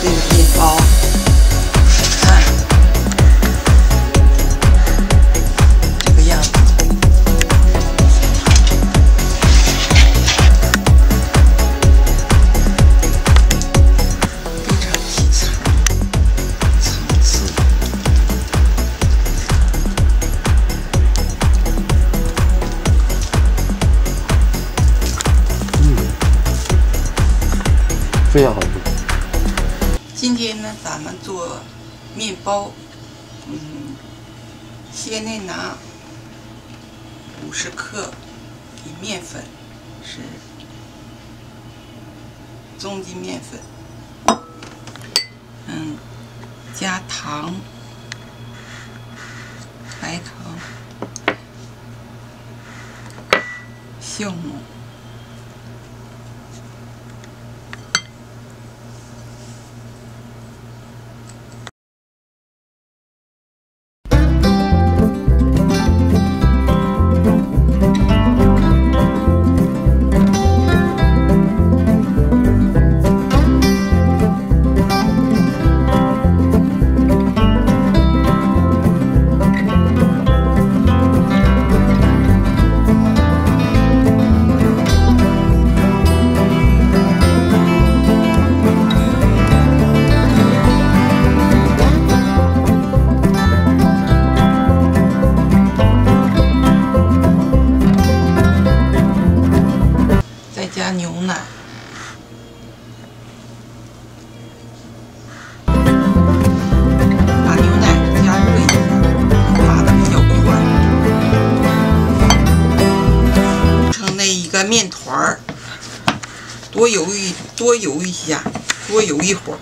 这个面包，你看这个样子。非常细层层次。非常好吃。 今天呢，咱们做面包，先呢拿50克的面粉，是中筋面粉，加糖，白糖，酵母。 加牛奶。面团儿，多游一下，多游一会儿。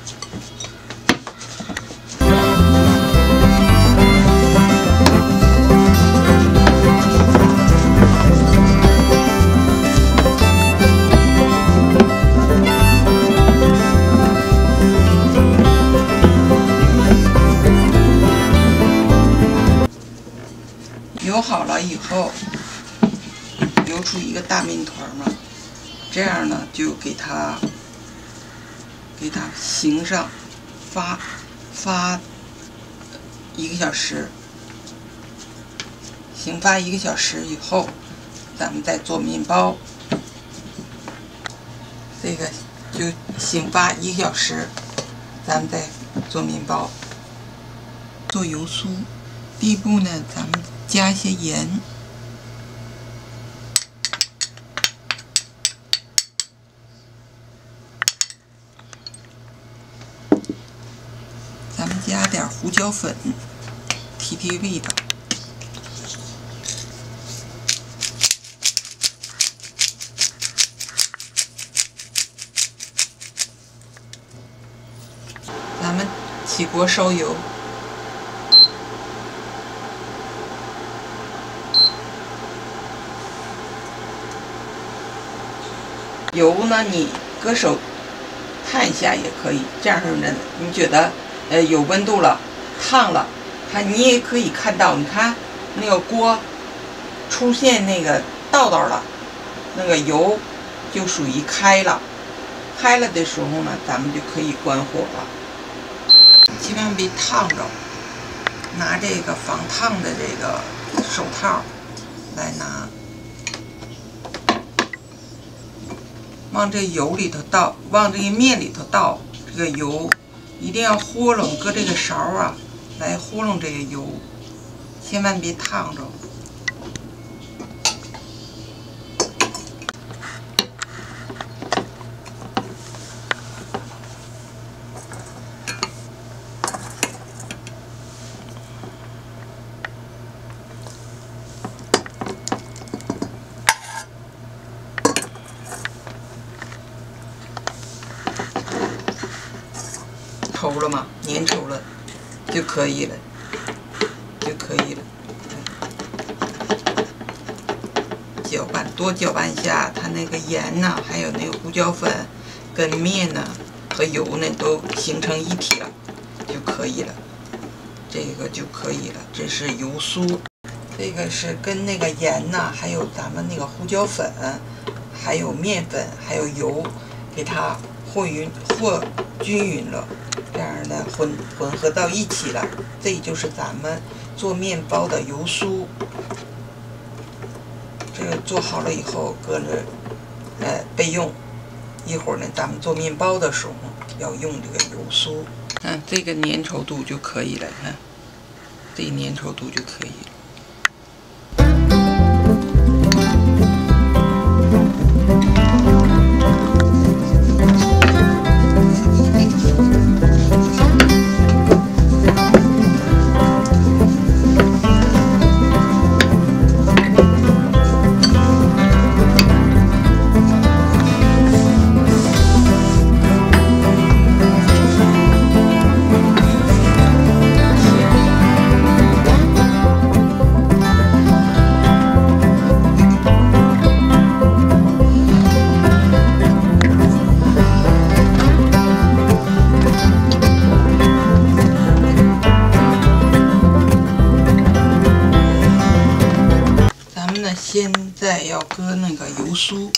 揉好了以后。 揉出一个大面团嘛，这样呢就给它形上发1个小时，醒发1个小时以后，咱们再做面包。这个就醒发1个小时，咱们再做面包。做油酥，第一步呢，咱们加一些盐。 加点胡椒粉，提味道。咱们起锅烧油，油呢，你搁手探一下也可以，这样是嫩。你觉得？ 有温度了，烫了，你也可以看到，你看那个锅出现那个道道了，那个油就属于开了。开了的时候呢，咱们就可以关火了，千万别烫着。拿这个防烫的这个手套来拿，往这油里头倒，往这个面里头倒这个油。 一定要豁楞，搁这个勺啊，来豁楞这个油，千万别烫着。稠了嘛，粘稠了就可以了，搅拌，多搅拌一下，它那个盐呐，还有那个胡椒粉跟面呐和油呢都形成一体了，就可以了。这个就可以了，这是油酥，这个是跟那个盐呐，还有咱们那个胡椒粉，还有面粉，还有油，给它。或均匀了，这样呢混合到一起了。这就是咱们做面包的油酥。这个做好了以后搁着，备用。一会儿呢，咱们做面包的时候要用这个油酥。看这个粘稠度就可以了，看这个粘稠度就可以了。 现在要搁那个油酥，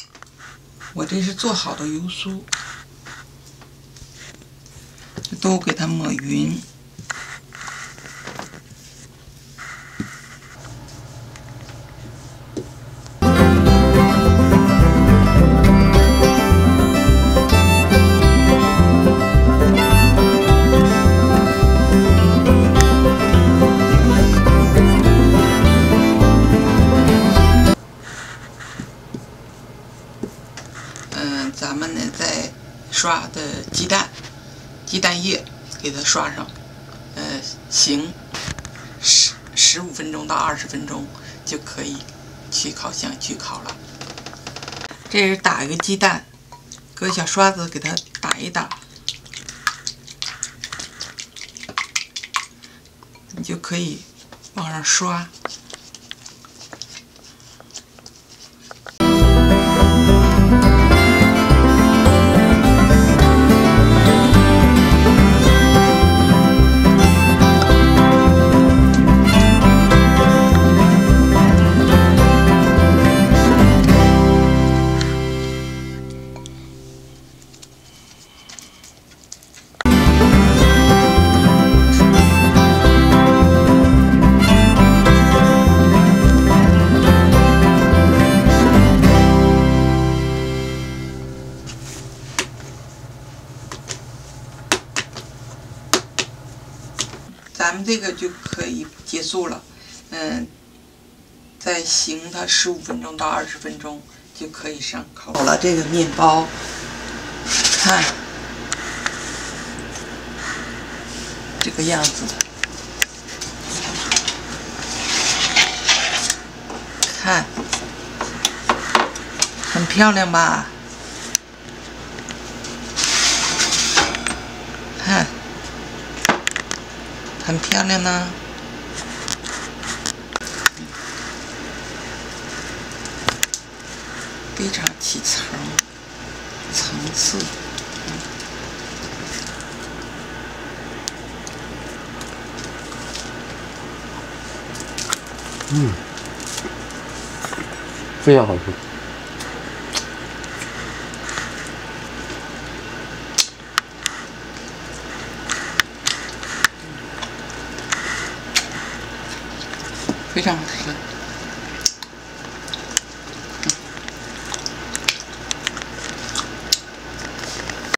我这是做好的油酥，都给它抹匀。咱们呢再刷的鸡蛋液，给它刷上，行，15分钟到20分钟就可以去烤箱去烤了。这是打一个鸡蛋，搁小刷子给它打一打，你就可以往上刷。 咱们这个就可以结束了，再行它15分钟到20分钟就可以上烤。好了，这个面包，看这个样子，看，很漂亮吧？看。 很漂亮呢，非常起层次。非常好吃。非常好吃。